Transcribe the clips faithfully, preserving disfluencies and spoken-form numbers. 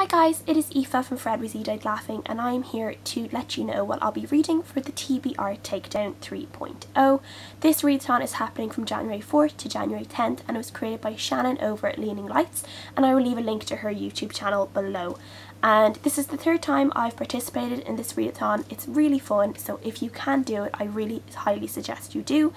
Hi guys, it is Aoife from Fred with Z Laughing, and I'm here to let you know what I'll be reading for the T B R Takedown three point oh. This readathon is happening from January fourth to January tenth, and it was created by Shannon over at Leaning Lights, and I will leave a link to her YouTube channel below. And this is the third time I've participated in this readathon. It's really fun, so if you can do it, I really highly suggest you do.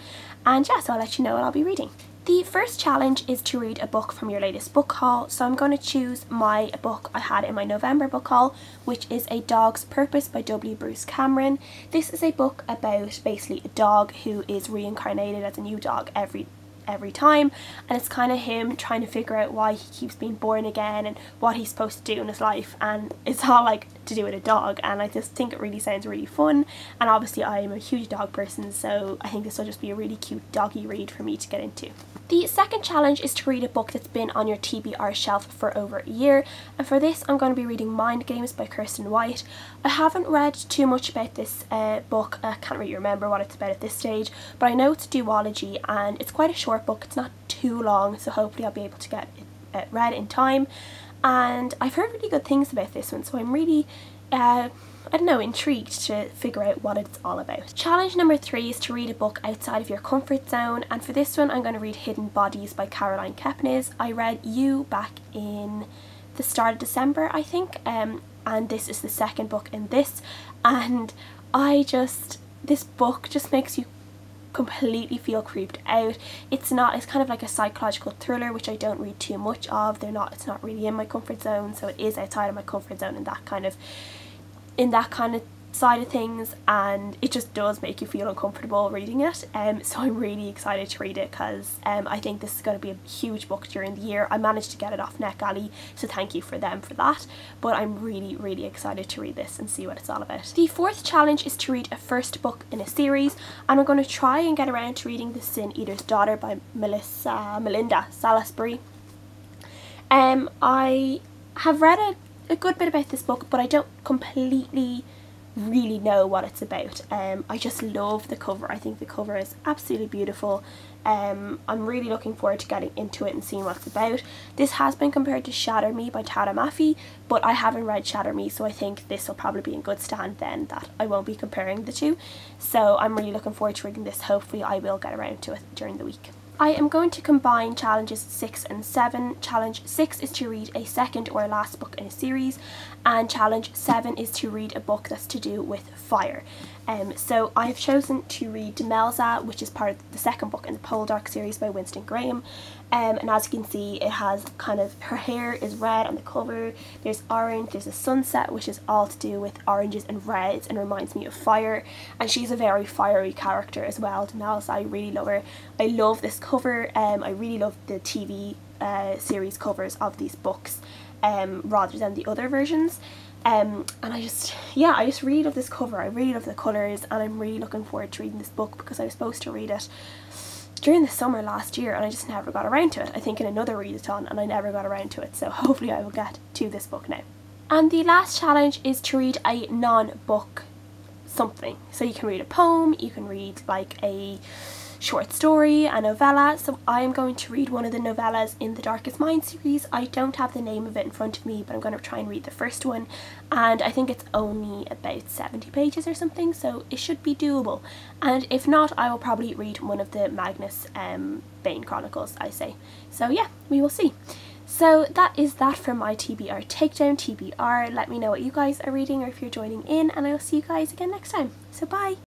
And yeah, so I'll let you know what I'll be reading. The first challenge is to read a book from your latest book haul, so I'm going to choose my book I had in my November book haul, which is A Dog's Purpose by W. Bruce Cameron. This is a book about basically a dog who is reincarnated as a new dog every every time, and it's kind of him trying to figure out why he keeps being born again and what he's supposed to do in his life, and it's all like to do with a dog, and I just think it really sounds really fun, and obviously I am a huge dog person, so I think this will just be a really cute doggy read for me to get into. The second challenge is to read a book that's been on your T B R shelf for over a year, and for this I'm going to be reading Mind Games by Kirsten White. I haven't read too much about this uh, book, I can't really remember what it's about at this stage, but I know it's duology and it's quite a short book, it's not too long, so hopefully I'll be able to get it uh, read in time. And I've heard really good things about this one, so I'm really, uh, I don't know, intrigued to figure out what it's all about. Challenge number three is to read a book outside of your comfort zone, and for this one I'm going to read Hidden Bodies by Caroline Kepnes. I read You back in the start of December, I think, um, and this is the second book in this, and I just, this book just makes you completely feel creeped out. It's not, it's kind of like a psychological thriller, which I don't read too much of. They're not, it's not really in my comfort zone, so it is outside of my comfort zone in that kind of in that kind of side of things, and it just does make you feel uncomfortable reading it, um, so I'm really excited to read it because um, I think this is going to be a huge book during the year. I managed to get it off NetGalley, so thank you for them for that, but I'm really really excited to read this and see what it's all about. The fourth challenge is to read a first book in a series, and I'm going to try and get around to reading The Sin Eater's Daughter by Melissa, Melinda Salisbury. Um, I have read a, a good bit about this book, but I don't completely really know what it's about. Um, I just love the cover. I think the cover is absolutely beautiful. Um, I'm really looking forward to getting into it and seeing what it's about. This has been compared to Shatter Me by Tahereh Mafi, but I haven't read Shatter Me, so I think this will probably be in good stand then that I won't be comparing the two. So I'm really looking forward to reading this. Hopefully I will get around to it during the week. I am going to combine challenges six and seven. Challenge six is to read a second or last book in a series, and challenge seven is to read a book that's to do with fire. Um, so I have chosen to read Demelza, which is part of the second book in the Poldark series by Winston Graham. Um, and as you can see, it has kind of, her hair is red on the cover, there's orange, there's a sunset, which is all to do with oranges and reds and reminds me of fire. And she's a very fiery character as well, Demelza. I really love her. I love this cover. Um, I really love the T V uh, series covers of these books, um, rather than the other versions. Um, and I just, yeah, I just really love this cover, I really love the colours, and I'm really looking forward to reading this book because I was supposed to read it during the summer last year and I just never got around to it, I think in another readathon, and I never got around to it, so hopefully I will get to this book now. And the last challenge is to read a non-book something, so you can read a poem, you can read like a short story, a novella, so I am going to read one of the novellas in the Darkest Minds series. I don't have the name of it in front of me, but I'm going to try and read the first one, and I think it's only about seventy pages or something, so it should be doable, and if not I will probably read one of the Magnus um, Bane Chronicles, I say. So yeah, we will see. So that is that for my T B R Takedown. T B R, let me know what you guys are reading or if you're joining in, and I'll see you guys again next time. So bye!